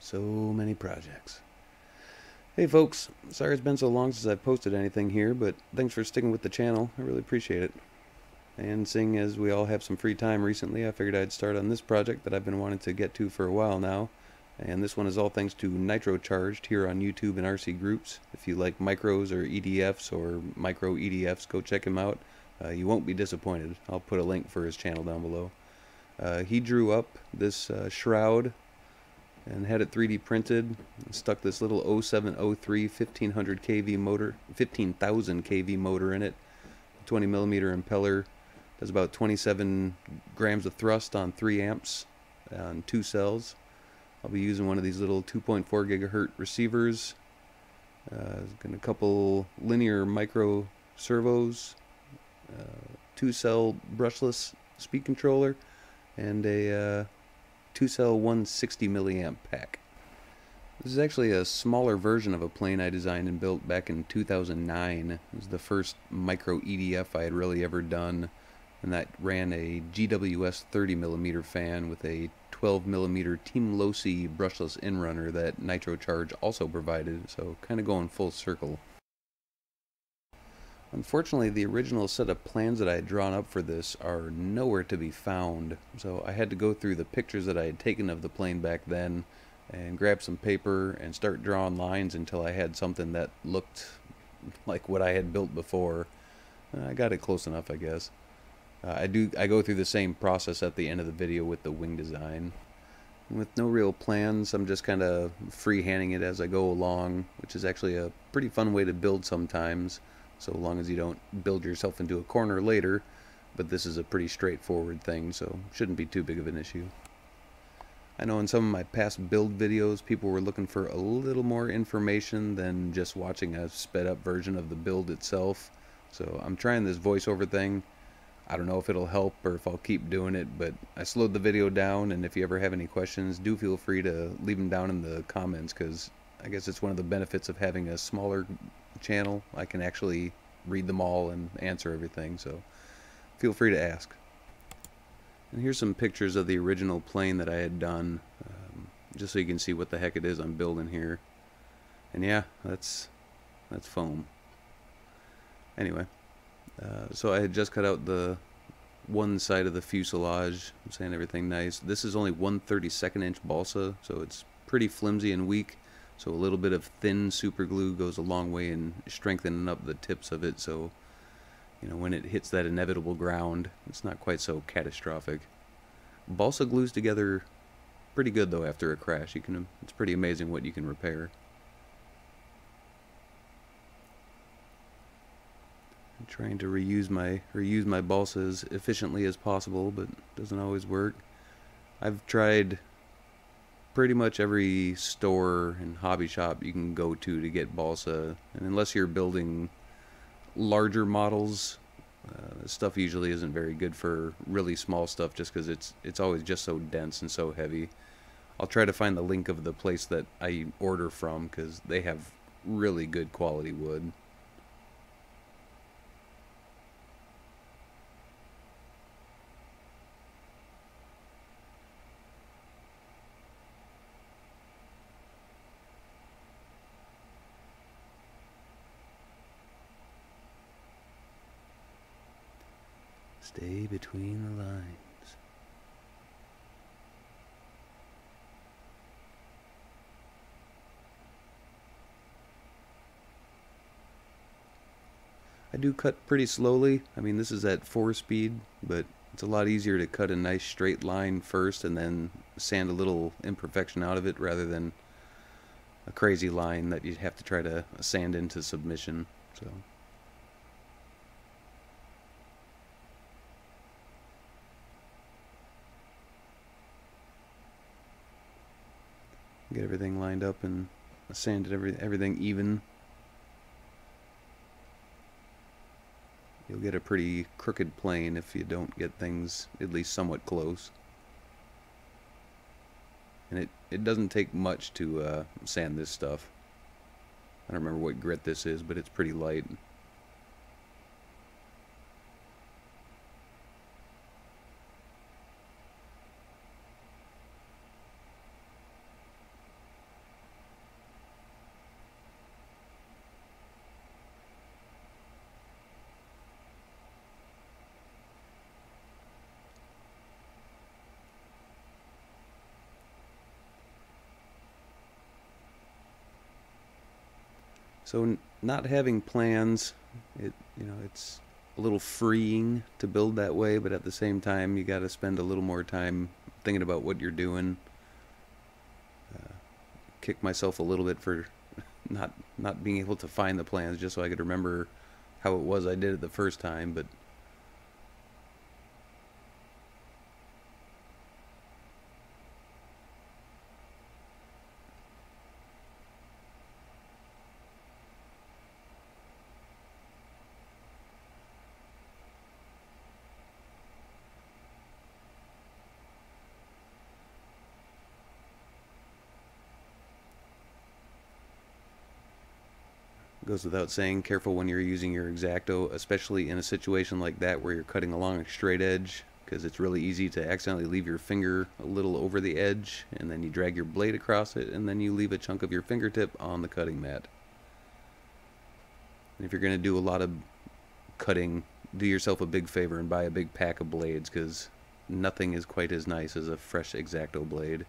So many projects. Hey folks, sorry it's been so long since I've posted anything here, but thanks for sticking with the channel. I really appreciate it. And seeing as we all have some free time recently, I figured I'd start on this project that I've been wanting to get to for a while now. And this one is all thanks to Nitrocharged here on YouTube and RC Groups. If you like micros or EDFs or micro EDFs, go check him out. You won't be disappointed. I'll put a link for his channel down below. He drew up this shroud and had it 3D printed and stuck this little 0703 1500 kV motor, 15,000 kV motor in it, 20 millimeter impeller, does about 27 grams of thrust on 3 amps on 2 cells. I'll be using one of these little 2.4 gigahertz receivers, and a couple linear micro servos, 2 cell brushless speed controller, and a 2-cell 160 milliamp pack. This is actually a smaller version of a plane I designed and built back in 2009. It was the first micro EDF I had really ever done, and that ran a GWS 30 millimeter fan with a 12 millimeter Team Losi brushless end runner that Nitrocharge also provided, so kind of going full circle. Unfortunately, the original set of plans that I had drawn up for this are nowhere to be found, so I had to go through the pictures that I had taken of the plane back then and grab some paper and start drawing lines until I had something that looked like what I had built before. I got it close enough, I guess. I go through the same process at the end of the video with the wing design. With no real plans, I'm just kind of freehanding it as I go along, which is actually a pretty fun way to build sometimes. So long as you don't build yourself into a corner later, but this is a pretty straightforward thing, so shouldn't be too big of an issue. I know in some of my past build videos, people were looking for a little more information than just watching a sped up version of the build itself, so I'm trying this voiceover thing. I don't know if it'll help or if I'll keep doing it, but I slowed the video down, and if you ever have any questions, do feel free to leave them down in the comments, because I guess it's one of the benefits of having a smaller channel. I can actually read them all and answer everything, so feel free to ask. And here's some pictures of the original plane that I had done, just so you can see what the heck it is I'm building here. And yeah, that's foam. Anyway, so I had just cut out the one side of the fuselage. I'm saying everything nice. This is only 1/32 inch balsa, so it's pretty flimsy and weak. So a little bit of thin super glue goes a long way in strengthening up the tips of it, so you know, when it hits that inevitable ground, it's not quite so catastrophic. Balsa glues together pretty good though after a crash. It's pretty amazing what you can repair. I'm trying to reuse my balsa as efficiently as possible, but it doesn't always work. I've tried pretty much every store and hobby shop you can go to get balsa, and unless you're building larger models, this stuff usually isn't very good for really small stuff, just because it's always just so dense and so heavy. I'll try to find the link of the place that I order from, because they have really good quality wood. Stay between the lines. I do cut pretty slowly. I mean, this is at 4-speed, but it's a lot easier to cut a nice straight line first and then sand a little imperfection out of it, rather than a crazy line that you'd have to try to sand into submission. So get everything lined up and sanded everything even. You'll get a pretty crooked plane if you don't get things at least somewhat close. And it doesn't take much to sand this stuff. I don't remember what grit this is, but it's pretty light. So not having plans, it's a little freeing to build that way, but at the same time you got to spend a little more time thinking about what you're doing. Kick myself a little bit for not being able to find the plans just so I could remember how it was I did it the first time, but goes without saying, careful when you're using your X-Acto, especially in a situation like that where you're cutting along a straight edge, because it's really easy to accidentally leave your finger a little over the edge, and then you drag your blade across it, and then you leave a chunk of your fingertip on the cutting mat. And if you're going to do a lot of cutting, do yourself a big favor and buy a big pack of blades, because nothing is quite as nice as a fresh X-Acto blade.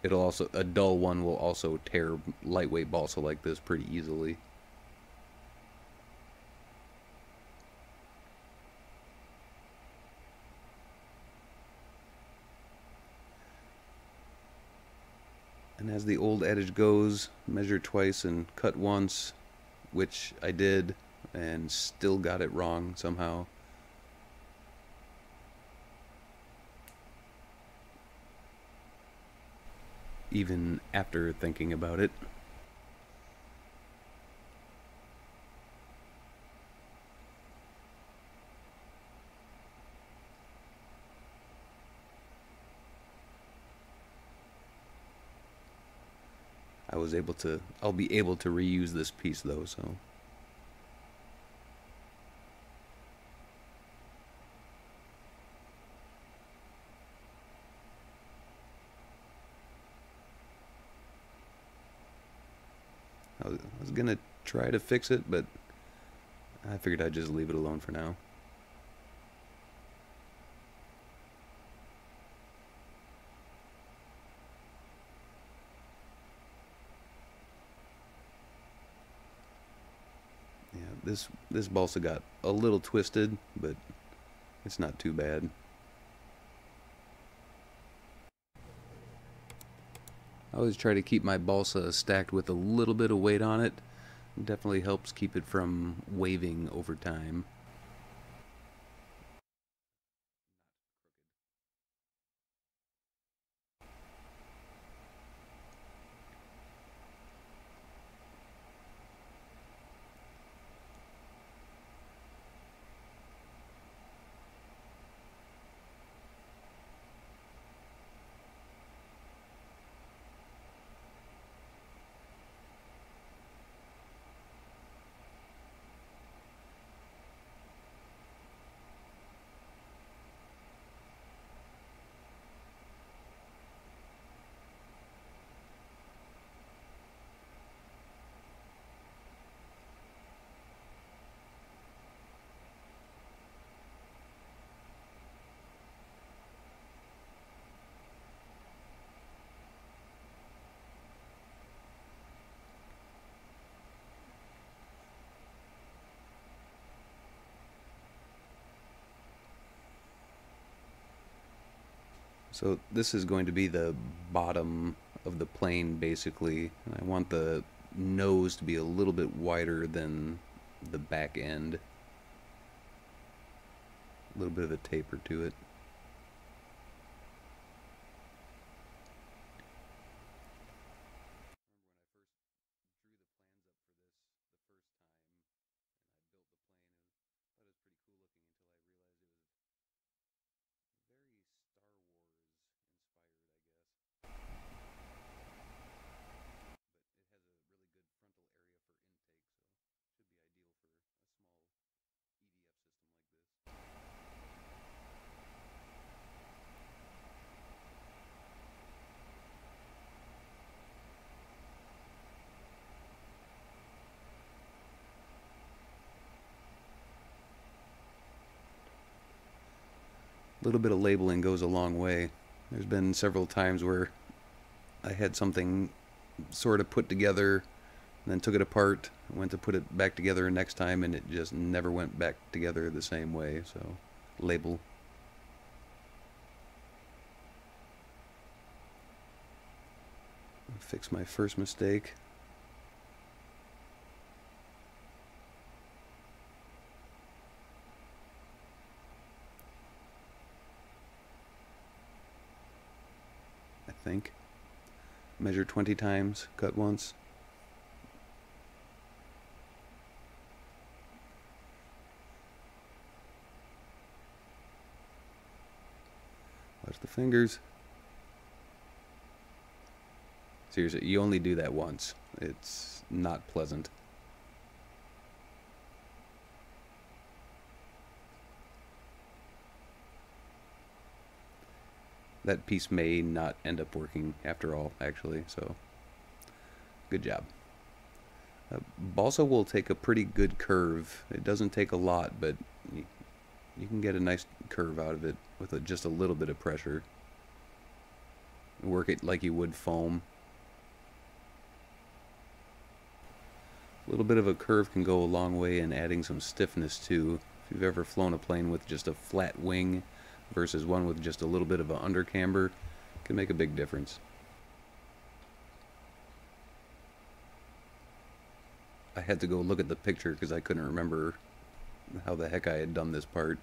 It'll also, a dull one will also tear lightweight balsa like this pretty easily. And as the old adage goes, measure twice and cut once, which I did and still got it wrong somehow. Even after thinking about it. I'll be able to reuse this piece though, so. I was gonna try to fix it, but I figured I'd just leave it alone for now. Yeah, this balsa got a little twisted, but it's not too bad. I always try to keep my balsa stacked with a little bit of weight on it. It definitely helps keep it from waving over time. So this is going to be the bottom of the plane, basically. And I want the nose to be a little bit wider than the back end. A little bit of a taper to it. A little bit of labeling goes a long way. There's been several times where I had something sort of put together and then took it apart, went to put it back together next time, and it just never went back together the same way. So label. I'll fix my first mistake. Think. Measure 20 times, cut once. Watch the fingers. Seriously, you only do that once. It's not pleasant. That piece may not end up working after all, actually, so good job. Balsa will take a pretty good curve. It doesn't take a lot, but you can get a nice curve out of it with just a little bit of pressure. Work it like you would foam. A little bit of a curve can go a long way in adding some stiffness too. If you've ever flown a plane with just a flat wing versus one with just a little bit of an undercamber, can make a big difference. I had to go look at the picture because I couldn't remember how the heck I had done this part.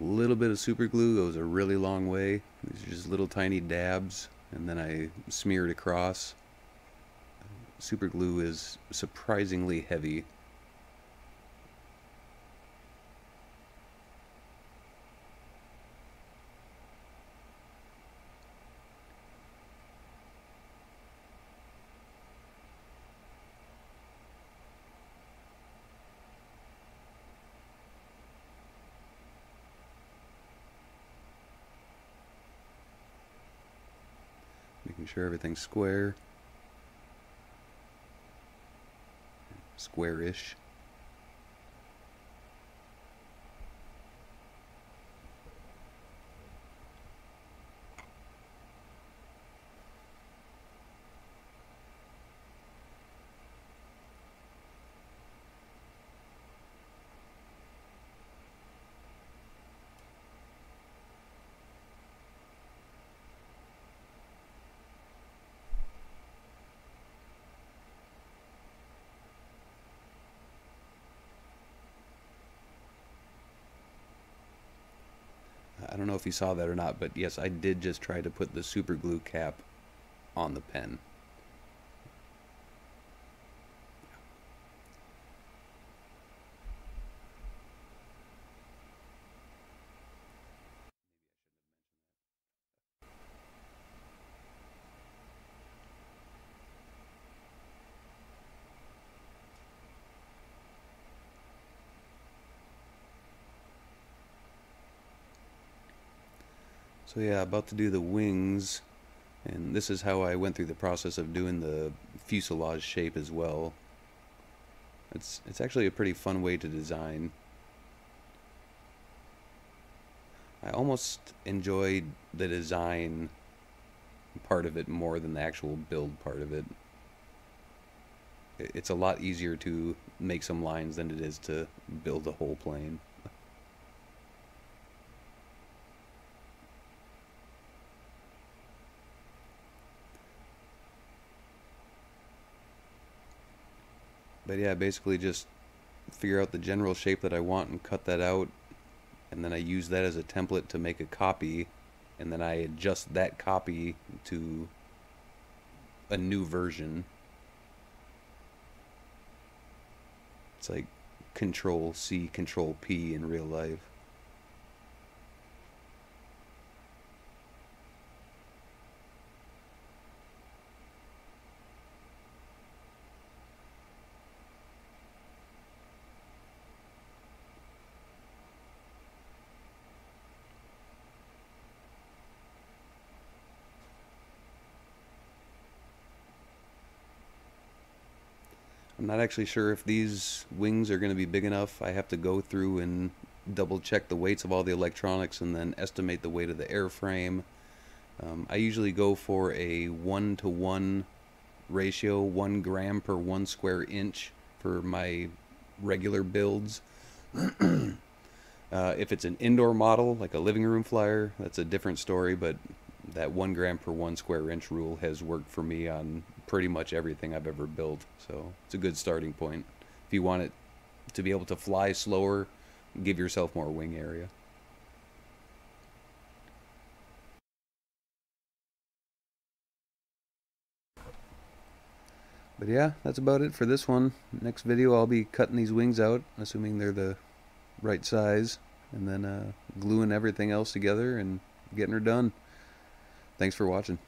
A little bit of super glue goes a really long way. These are just little tiny dabs, and then I smear it across. Super glue is surprisingly heavy. Sure everything's square. Square-ish. I don't know if you saw that or not, but yes, I did just try to put the super glue cap on the pen. So yeah, about to do the wings, and this is how I went through the process of doing the fuselage shape as well. It's actually a pretty fun way to design. I almost enjoyed the design part of it more than the actual build part of it. It's a lot easier to make some lines than it is to build a whole plane. But yeah, basically just figure out the general shape that I want and cut that out, and then I use that as a template to make a copy, and then I adjust that copy to a new version. It's like Control C, Control P in real life. I'm not actually sure if these wings are going to be big enough. I have to go through and double check the weights of all the electronics and then estimate the weight of the airframe. I usually go for a 1-to-1 ratio, 1 gram per 1 square inch for my regular builds. If it's an indoor model, like a living room flyer, that's a different story, but that 1 gram per 1 square inch rule has worked for me on pretty much everything I've ever built, so it's a good starting point. If you want it to be able to fly slower, give yourself more wing area. But yeah, that's about it for this one. Next video I'll be cutting these wings out, assuming they're the right size, and then gluing everything else together and getting her done. Thanks for watching.